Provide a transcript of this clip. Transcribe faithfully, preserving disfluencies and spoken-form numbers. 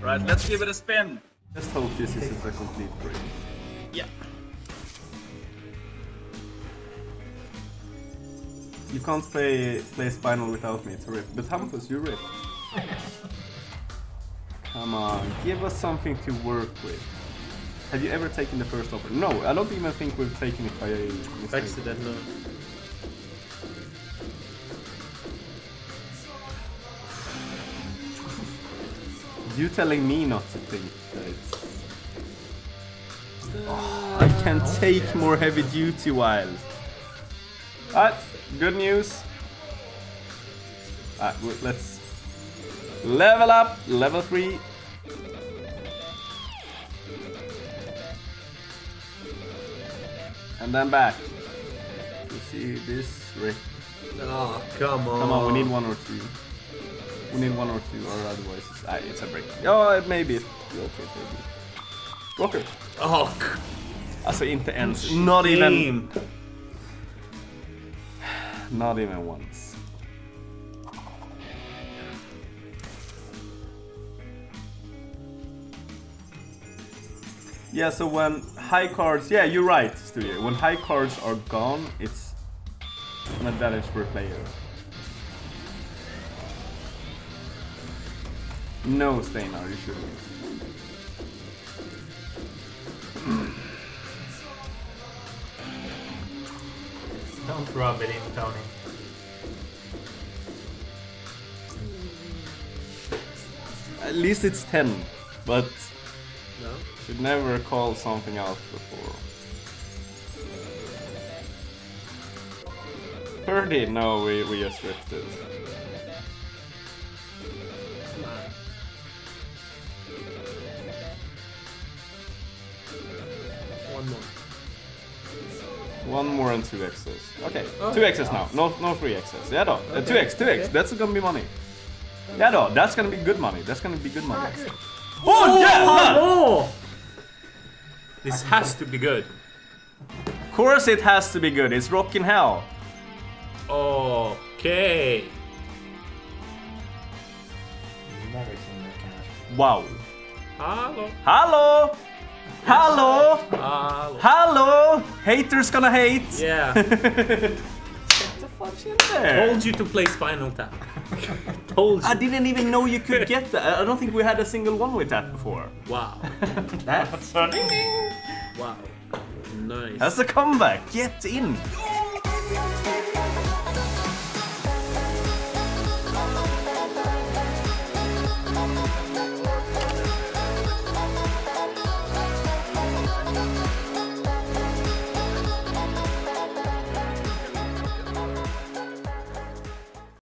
Right, let's give it a spin. Let's hope this isn't a complete break. Yeah. You can't play play Spinal without me, it's a rip. But Hampus, you rip. Come on, give us something to work with. Have you ever taken the first offer? No, I don't even think we've taken it by mistake. Accidental. You telling me not to think that it's... Oh, I can take more Heavy Duty Wild. That's good news. Ah, let's level up, level three. And then back. You see this rip. Oh, come on. Come on, we need one or two. We need one or two, or otherwise it's, ah, it's a break. Oh, it may be. Okay, maybe. Walker. Oh. Alltså inte ens. Not even. Not even once. Yeah, so when high cards... Yeah, you're right, Studio. When high cards are gone, it's an advantage per player. No, Steinar, you shouldn't. Don't rub it in, Tony. At least it's ten, but no. Should never call something out before. thirty? No, we, we just ripped it. One more. One more and two X's. Okay, oh, two X's yeah. Now. No, no three X's. Yeah, though. Okay. Uh, two X, two X. Okay. That's gonna be money. Yeah, though. That's gonna be good money. That's gonna be good money. Oh, oh yeah! Oh, oh. This has to be good. Of course, it has to be good. It's rockin' hell. Okay. Never seen that kind of... Wow. Hello. Hello. Hello. Hello! Hello! Haters gonna hate! Yeah. Get the fuck in there! I told you to play Spinal Tap. Told you. I didn't even know you could get that. I don't think we had a single one with that before. Wow. That's... Wow. Nice. That's a comeback. Get in!